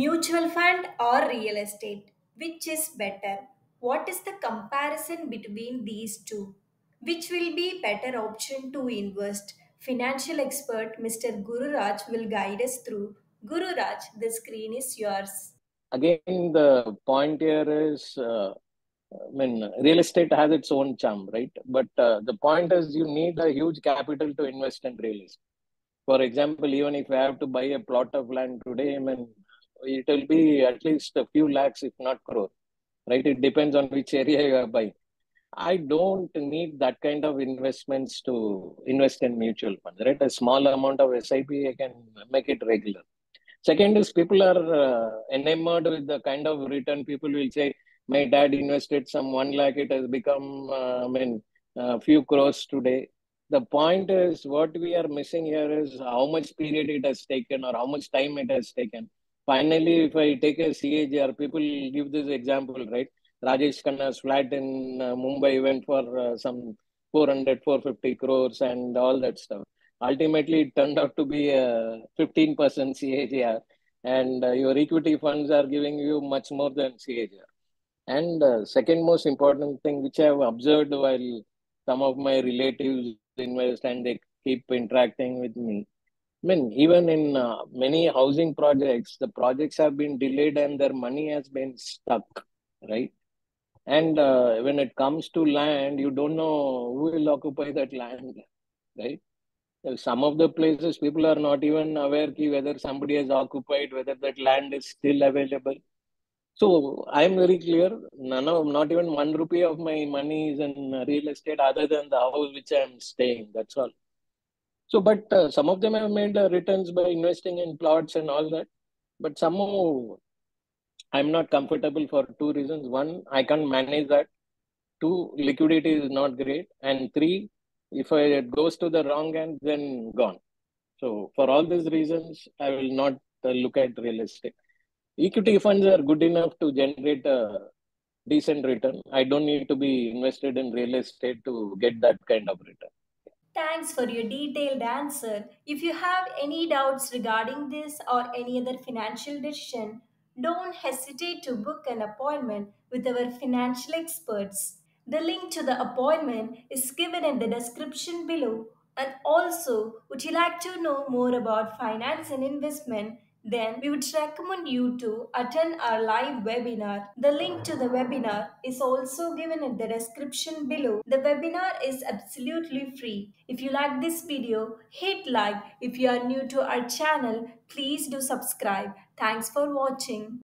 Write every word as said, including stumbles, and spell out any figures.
Mutual fund or real estate? Which is better? What is the comparison between these two? Which will be better option to invest? Financial expert mister Guru Raj will guide us through. Guru Raj, the screen is yours. Again, the point here is, uh, I mean, real estate has its own charm, right? But uh, the point is you need a huge capital to invest in real estate. For example, even if you have to buy a plot of land today, I mean, it will be at least a few lakhs, if not crore, right? It depends on which area you are buying. I don't need that kind of investments to invest in mutual funds, right? A small amount of S I P, I can make it regular. Second is people are uh, enamored with the kind of return. People will say, my dad invested some one lakh, it has become, uh, I mean, a few crores today. The point is what we are missing here is how much period it has taken or how much time it has taken. Finally, if I take a C A G R, people give this example, right? Rajesh Khanna's flat in uh, Mumbai went for uh, some four hundred, four hundred fifty crores and all that stuff. Ultimately, it turned out to be a fifteen percent C A G R, and uh, your equity funds are giving you much more than C A G R. And uh, second most important thing, which I have observed while some of my relatives invest and they keep interacting with me. I mean, even in uh, many housing projects, the projects have been delayed and their money has been stuck, right? And uh, when it comes to land, you don't know who will occupy that land, right? Some of the places people are not even aware whether somebody has occupied, whether that land is still available. So I'm very clear, none of, not even one rupee of my money is in real estate other than the house which I'm staying, that's all. So, but uh, some of them have made uh, returns by investing in plots and all that. But somehow I'm not comfortable for two reasons. One, I can't manage that. Two, liquidity is not great. And three, if it goes to the wrong end, then gone. So for all these reasons, I will not uh, look at real estate. Equity funds are good enough to generate a decent return. I don't need to be invested in real estate to get that kind of return. Thanks for your detailed answer. If you have any doubts regarding this or any other financial decision, don't hesitate to book an appointment with our financial experts. The link to the appointment is given in the description below. And also, would you like to know more about finance and investment? Then we would recommend you to attend our live webinar. The link to the webinar is also given in the description below. The webinar is absolutely free. If you like this video, hit like. If you are new to our channel, please do subscribe. Thanks for watching.